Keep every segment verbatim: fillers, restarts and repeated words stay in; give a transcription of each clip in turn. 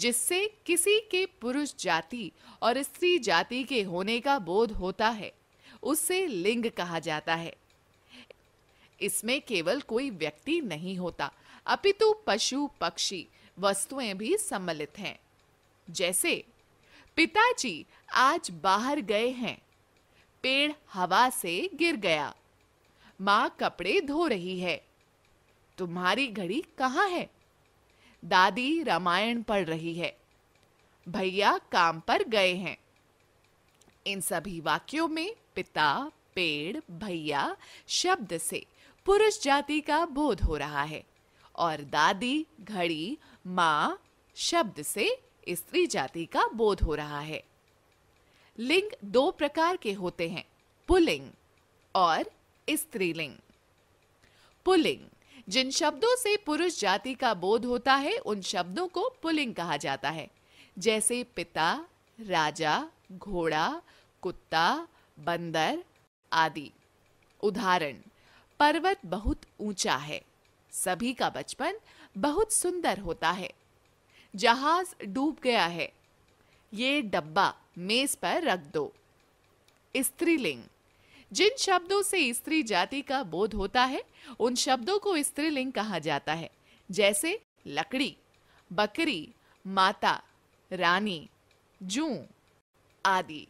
जिससे किसी के पुरुष जाति और स्त्री जाति के होने का बोध होता है, उससे लिंग कहा जाता है। इसमें केवल कोई व्यक्ति नहीं होता, अपितु पशु पक्षी वस्तुएं भी सम्मिलित हैं। जैसे पिताजी आज बाहर गए हैं, पेड़ हवा से गिर गया, माँ कपड़े धो रही है, तुम्हारी घड़ी कहाँ है, दादी रामायण पढ़ रही है, भैया काम पर गए हैं। इन सभी वाक्यों में पिता, पेड़, भैया शब्द से पुरुष जाति का बोध हो रहा है और दादी, घड़ी, माँ शब्द से स्त्री जाति का बोध हो रहा है। लिंग दो प्रकार के होते हैं, पुल्लिंग और स्त्रीलिंग। पुल्लिंग, जिन शब्दों से पुरुष जाति का बोध होता है उन शब्दों को पुल्लिंग कहा जाता है, जैसे पिता, राजा, घोड़ा, कुत्ता, बंदर आदि। उदाहरण, पर्वत बहुत ऊंचा है, सभी का बचपन बहुत सुंदर होता है, जहाज डूब गया है, ये डब्बा मेज पर रख दो। स्त्रीलिंग, जिन शब्दों से स्त्री जाति का बोध होता है उन शब्दों को स्त्रीलिंग कहा जाता है, जैसे लकड़ी, बकरी, माता, रानी, जूं आदि।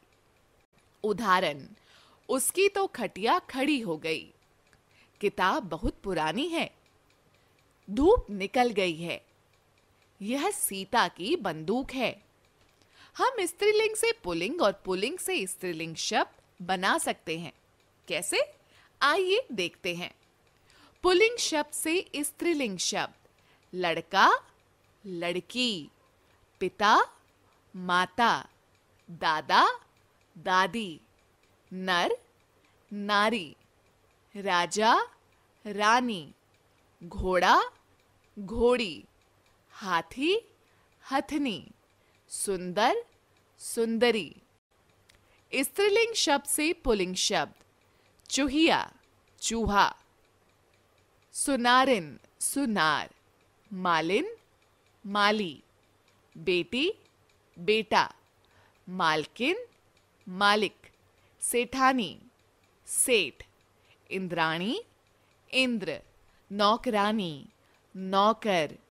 उदाहरण, उसकी तो खटिया खड़ी हो गई, किताब बहुत पुरानी है, धूप निकल गई है, यह सीता की बंदूक है। हम स्त्रीलिंग से पुल्लिंग और पुल्लिंग से स्त्रीलिंग शब्द बना सकते हैं। कैसे, आइए देखते हैं। पुल्लिंग शब्द से स्त्रीलिंग शब्द लड़का, लड़की, पिता, माता, दादा, दादी, नर, नारी, राजा, रानी, घोड़ा, घोड़ी, हाथी, हथनी, सुंदर, सुंदरी। स्त्रीलिंग शब्द से पुल्लिंग शब्द चूहिया, चूहा, सुनारिन, सुनार, मालिन, माली, बेटी, बेटा, मालकिन, मालिक, सेठानी, सेठ, इंद्राणी, इंद्र, नौकरानी, नौकर,